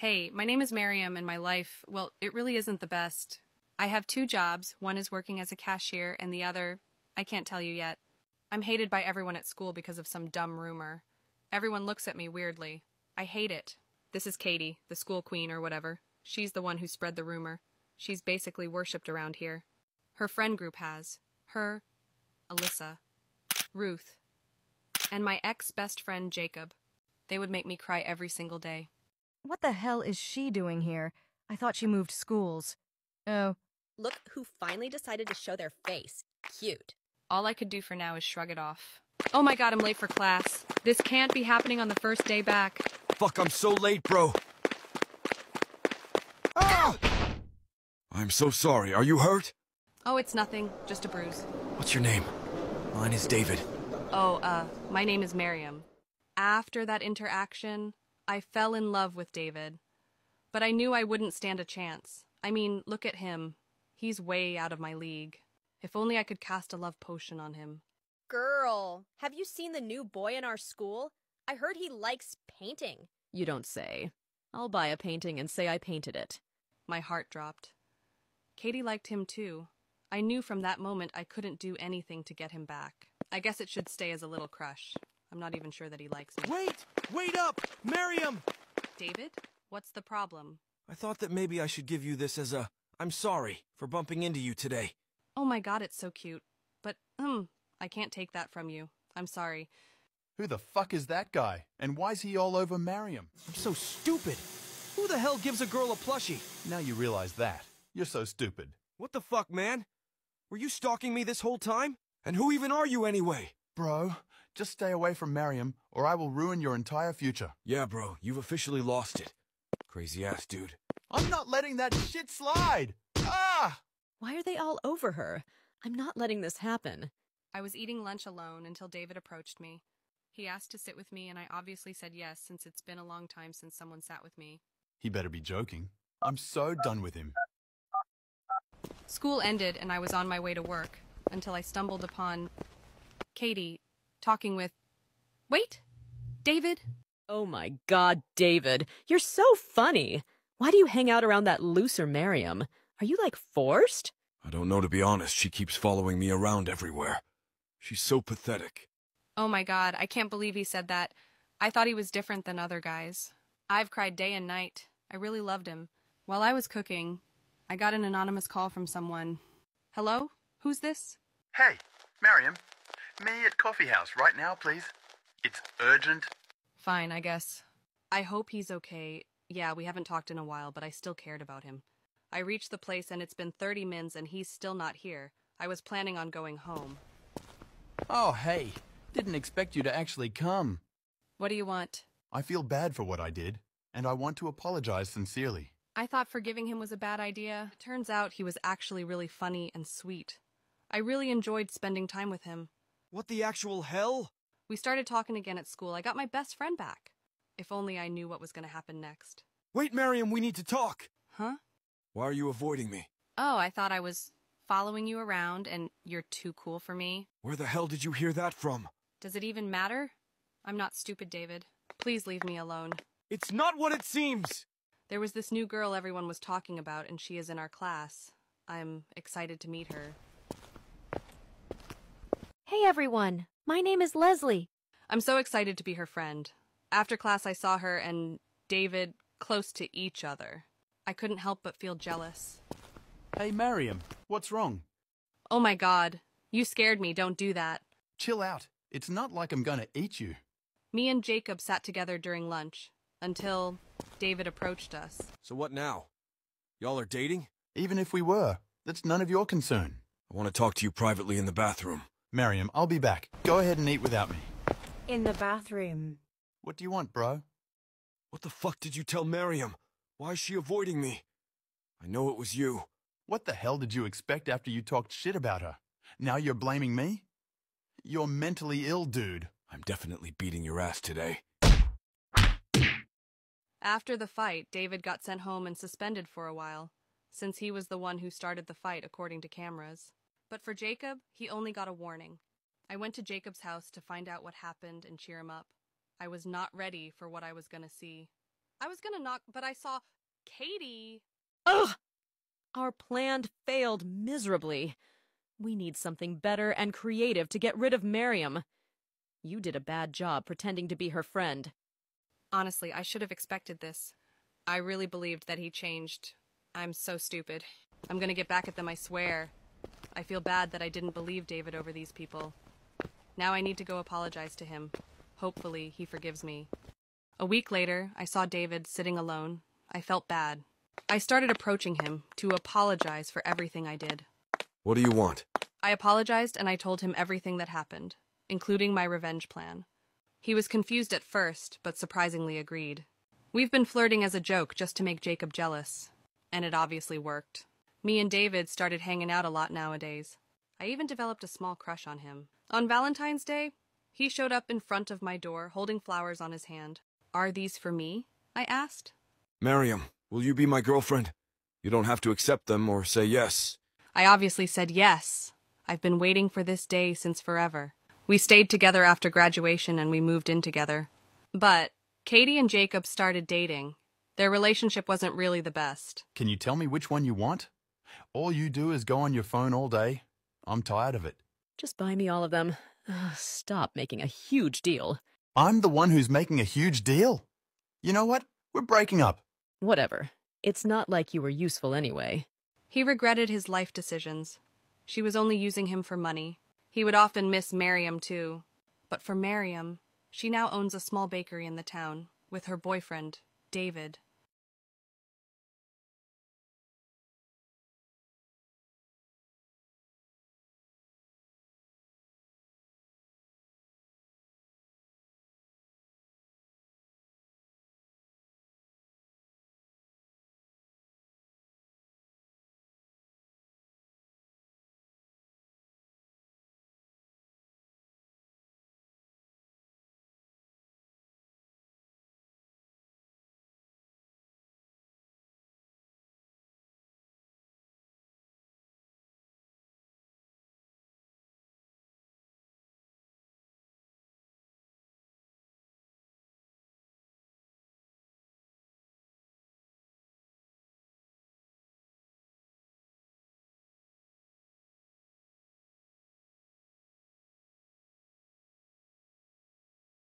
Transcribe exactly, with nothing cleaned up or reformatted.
Hey, my name is Miriam and my life, well, it really isn't the best. I have two jobs, one is working as a cashier and the other, I can't tell you yet. I'm hated by everyone at school because of some dumb rumor. Everyone looks at me weirdly. I hate it. This is Katie, the school queen or whatever. She's the one who spread the rumor. She's basically worshipped around here. Her friend group has. Her, Alyssa, Ruth, and my ex-best friend Jacob. They would make me cry every single day. What the hell is she doing here? I thought she moved schools. Oh. Look who finally decided to show their face. Cute. All I could do for now is shrug it off. Oh my god, I'm late for class. This can't be happening on the first day back. Fuck, I'm so late, bro. Ah! I'm so sorry. Are you hurt? Oh, it's nothing. Just a bruise. What's your name? Mine is David. Oh, uh, my name is Miriam. After that interaction, I fell in love with David, but I knew I wouldn't stand a chance. I mean, look at him. He's way out of my league. If only I could cast a love potion on him. Girl, have you seen the new boy in our school? I heard he likes painting. You don't say. I'll buy a painting and say I painted it. My heart dropped. Katie liked him too. I knew from that moment I couldn't do anything to get him back. I guess it should stay as a little crush. I'm not even sure that he likes me. Wait! Wait up! Miriam! David? What's the problem? I thought that maybe I should give you this as a, I'm sorry for bumping into you today. Oh my god, it's so cute. But, um, I can't take that from you. I'm sorry. Who the fuck is that guy? And why's he all over Miriam? I'm so stupid! Who the hell gives a girl a plushie? Now you realize that. You're so stupid. What the fuck, man? Were you stalking me this whole time? And who even are you anyway? Bro, just stay away from Miriam, or I will ruin your entire future. Yeah, bro, you've officially lost it. Crazy ass dude. I'm not letting that shit slide! Ah! Why are they all over her? I'm not letting this happen. I was eating lunch alone until David approached me. He asked to sit with me, and I obviously said yes, since it's been a long time since someone sat with me. He better be joking. I'm so done with him. School ended, and I was on my way to work, until I stumbled upon Katie, talking with... Wait! David? Oh my god, David. You're so funny. Why do you hang out around that looser Miriam? Are you, like, forced? I don't know, to be honest. She keeps following me around everywhere. She's so pathetic. Oh my god, I can't believe he said that. I thought he was different than other guys. I've cried day and night. I really loved him. While I was cooking, I got an anonymous call from someone. Hello? Who's this? Hey, Miriam. Me at Coffee House right now, please. It's urgent. Fine, I guess. I hope he's okay. Yeah, we haven't talked in a while, but I still cared about him. I reached the place and it's been thirty minutes and he's still not here. I was planning on going home. Oh, hey. Didn't expect you to actually come. What do you want? I feel bad for what I did, and I want to apologize sincerely. I thought forgiving him was a bad idea. It turns out he was actually really funny and sweet. I really enjoyed spending time with him. What the actual hell? We started talking again at school. I got my best friend back. If only I knew what was going to happen next. Wait, Miriam, we need to talk. Huh? Why are you avoiding me? Oh, I thought I was following you around and you're too cool for me. Where the hell did you hear that from? Does it even matter? I'm not stupid, David. Please leave me alone. It's not what it seems! There was this new girl everyone was talking about and she is in our class. I'm excited to meet her. Hey everyone, my name is Leslie. I'm so excited to be her friend. After class I saw her and David close to each other. I couldn't help but feel jealous. Hey Miriam, what's wrong? Oh my god, you scared me, don't do that. Chill out, it's not like I'm gonna eat you. Me and Jacob sat together during lunch, until David approached us. So what now? Y'all are dating? Even if we were, that's none of your concern. I want to talk to you privately in the bathroom. Miriam, I'll be back. Go ahead and eat without me. In the bathroom. What do you want, bro? What the fuck did you tell Miriam? Why is she avoiding me? I know it was you. What the hell did you expect after you talked shit about her? Now you're blaming me? You're mentally ill, dude. I'm definitely beating your ass today. After the fight, David got sent home and suspended for a while, since he was the one who started the fight according to cameras. But for Jacob, he only got a warning. I went to Jacob's house to find out what happened and cheer him up. I was not ready for what I was going to see. I was gonna knock, but I saw Katie. Ugh! Our plan failed miserably. We need something better and creative to get rid of Miriam. You did a bad job pretending to be her friend. Honestly, I should have expected this. I really believed that he changed. I'm so stupid. I'm gonna get back at them, I swear. I feel bad that I didn't believe David over these people. Now I need to go apologize to him. Hopefully, he forgives me. A week later, I saw David sitting alone. I felt bad. I started approaching him to apologize for everything I did. What do you want? I apologized and I told him everything that happened, including my revenge plan. He was confused at first, but surprisingly agreed. We've been flirting as a joke just to make Jacob jealous, and it obviously worked. Me and David started hanging out a lot nowadays. I even developed a small crush on him. On Valentine's Day, he showed up in front of my door, holding flowers on his hand. Are these for me? I asked. Miriam, will you be my girlfriend? You don't have to accept them or say yes. I obviously said yes. I've been waiting for this day since forever. We stayed together after graduation and we moved in together. But Katie and Jacob started dating. Their relationship wasn't really the best. Can you tell me which one you want? All you do is go on your phone all day. I'm tired of it. Just buy me all of them. Ugh, stop making a huge deal. I'm the one who's making a huge deal. You know what? We're breaking up. Whatever. It's not like you were useful anyway. He regretted his life decisions. She was only using him for money. He would often miss Miriam, too. But for Miriam, she now owns a small bakery in the town with her boyfriend, David.